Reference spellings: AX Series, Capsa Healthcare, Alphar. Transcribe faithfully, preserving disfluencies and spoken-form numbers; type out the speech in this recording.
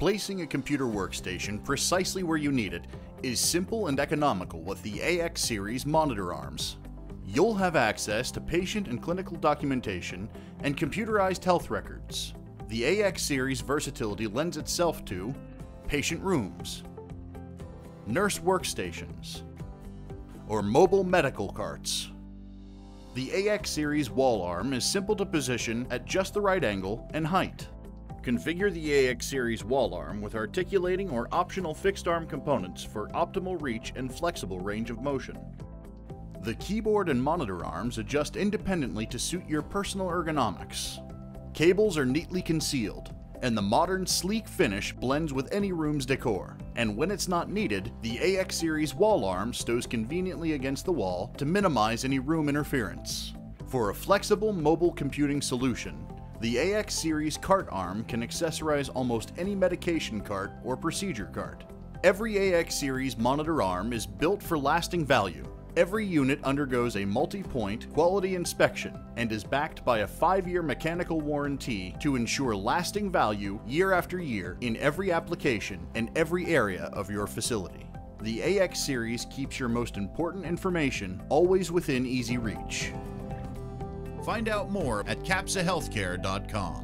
Placing a computer workstation precisely where you need it is simple and economical with the A X Series monitor arms. You'll have access to patient and clinical documentation and computerized health records. The A X Series versatility lends itself to patient rooms, nurse workstations, or mobile medical carts. The A X Series wall arm is simple to position at just the right angle and height. Configure the A X Series wall arm with articulating or optional fixed arm components for optimal reach and flexible range of motion. The keyboard and monitor arms adjust independently to suit your personal ergonomics. Cables are neatly concealed, and the modern sleek finish blends with any room's decor. And when it's not needed, the A X Series wall arm stows conveniently against the wall to minimize any room interference. For a flexible mobile computing solution, the A X Series cart arm can accessorize almost any medication cart or procedure cart. Every A X Series monitor arm is built for lasting value. Every unit undergoes a multi-point quality inspection and is backed by a five-year mechanical warranty to ensure lasting value year after year in every application and every area of your facility. The A X Series keeps your most important information always within easy reach. Find out more at capsa healthcare dot com.